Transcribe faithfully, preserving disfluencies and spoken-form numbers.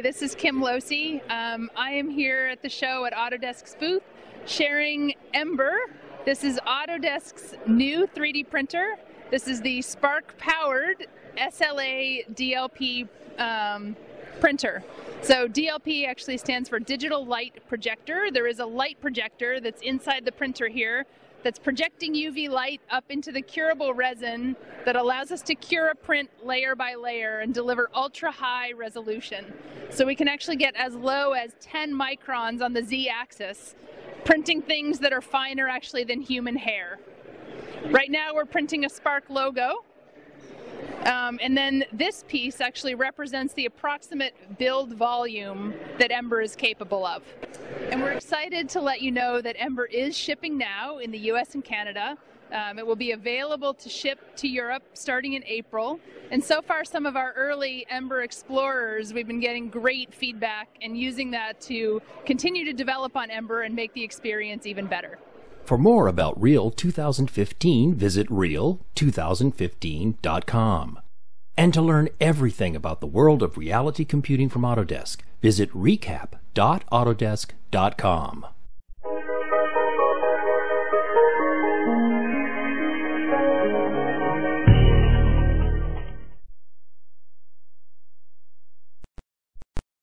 Hi, this is Kim Losey. Um, I am here at the show at Autodesk's booth sharing Ember. This is Autodesk's new three D printer. This is the Spark-powered S L A D L P um, printer. So D L P actually stands for Digital Light Projector. There is a light projector that's inside the printer here that's projecting U V light up into the curable resin that allows us to cure a print layer by layer and deliver ultra-high resolution. So we can actually get as low as ten microns on the z-axis, printing things that are finer actually than human hair. Right now we're printing a Spark logo. Um, and then this piece actually represents the approximate build volume that Ember is capable of. And we're excited to let you know that Ember is shipping now in the U S and Canada. Um, it will be available to ship to Europe starting in April. And so far, some of our early Ember explorers, we've been getting great feedback and using that to continue to develop on Ember and make the experience even better. For more about Reel two thousand fifteen, visit reel two thousand fifteen dot com. And to learn everything about the world of reality computing from Autodesk, visit recap dot autodesk dot com.